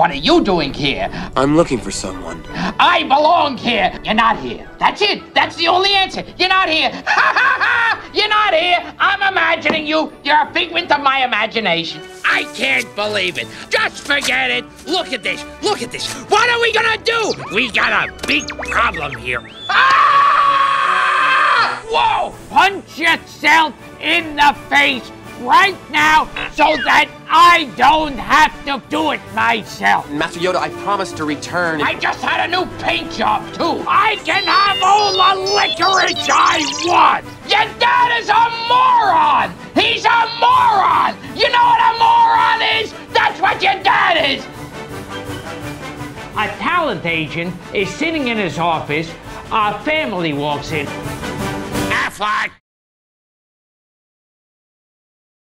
What are you doing here? I'm looking for someone. I belong here. You're not here. That's it. That's the only answer. You're not here. Ha ha ha! You're not here. I'm imagining you. You're a figment of my imagination. I can't believe it. Just forget it. Look at this. Look at this. What are we gonna do? We got a big problem here. Ah! Whoa! Punch yourself in the face right now so that I don't have to do it myself. Master Yoda, I promise to return. I just had a new paint job, too. I can have all the licorice I want. Your dad is a moron. He's a moron. You know what a moron is? That's what your dad is. A talent agent is sitting in his office. Our family walks in. Affleck!